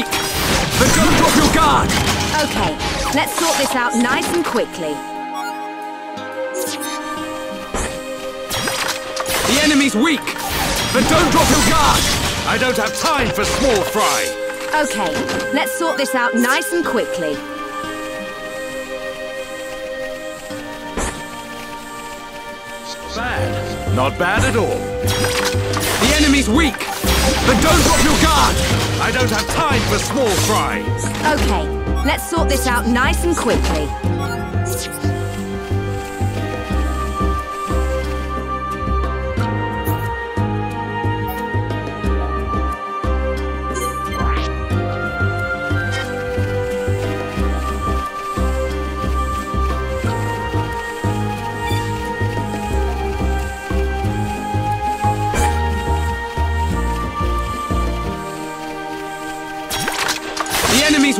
But don't drop your guard! Okay, let's sort this out nice and quickly. The enemy's weak! But don't drop your guard! I don't have time for small fry! Okay, let's sort this out nice and quickly. Bad. Not bad at all. The enemy's weak! But don't drop your guard! I don't have time for small fry! Okay, let's sort this out nice and quickly.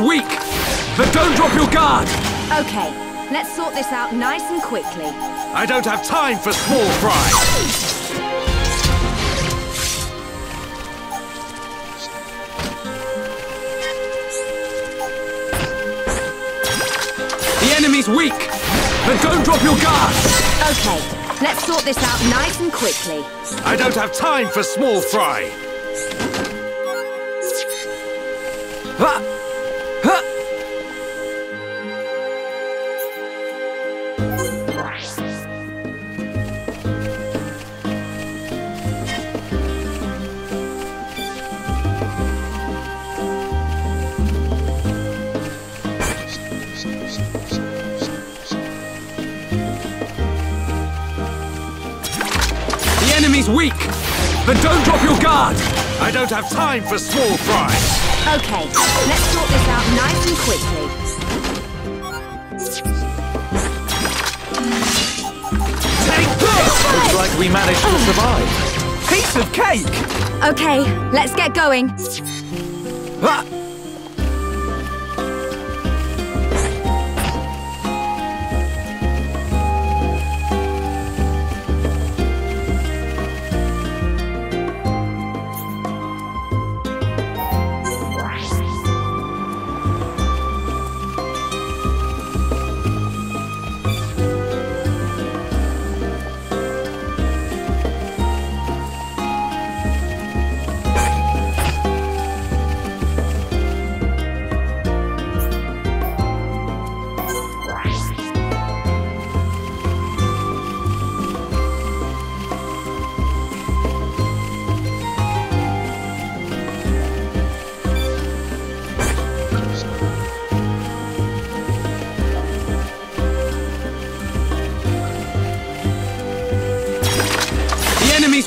Weak, but don't drop your guard! Okay, let's sort this out nice and quickly. I don't have time for small fry! The enemy's weak, but don't drop your guard! Okay, let's sort this out nice and quickly. I don't have time for small fry! Ah! Weak, but don't drop your guard! I don't have time for small fry! Okay, let's sort this out nice and quickly. Take this! Looks like we managed to survive. Piece of cake! Okay, let's get going. Ah.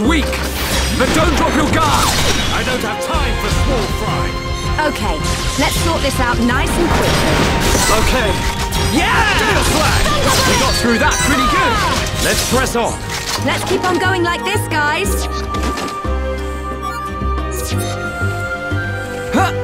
weak. But don't drop your guard. I don't have time for small fry. Okay, let's sort this out nice and quickly. Okay. Yeah! Give me a flag! We got through that pretty good. Let's press on. Let's keep on going like this, guys. Huh!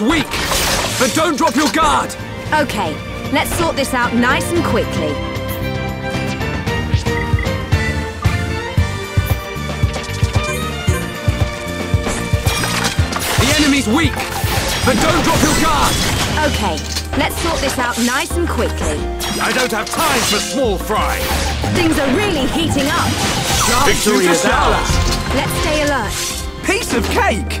Weak, but don't drop your guard. Okay, let's sort this out nice and quickly. The enemy's weak, but don't drop your guard. Okay, let's sort this out nice and quickly. I don't have time for small fry. Things are really heating up. Victory is ours. Let's stay alert. Piece of cake.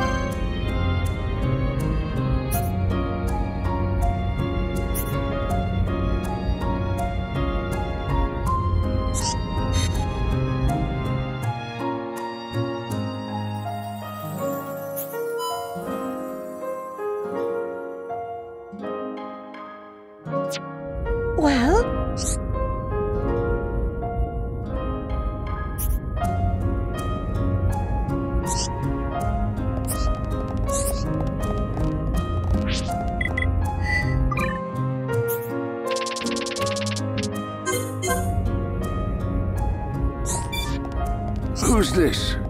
Who's this?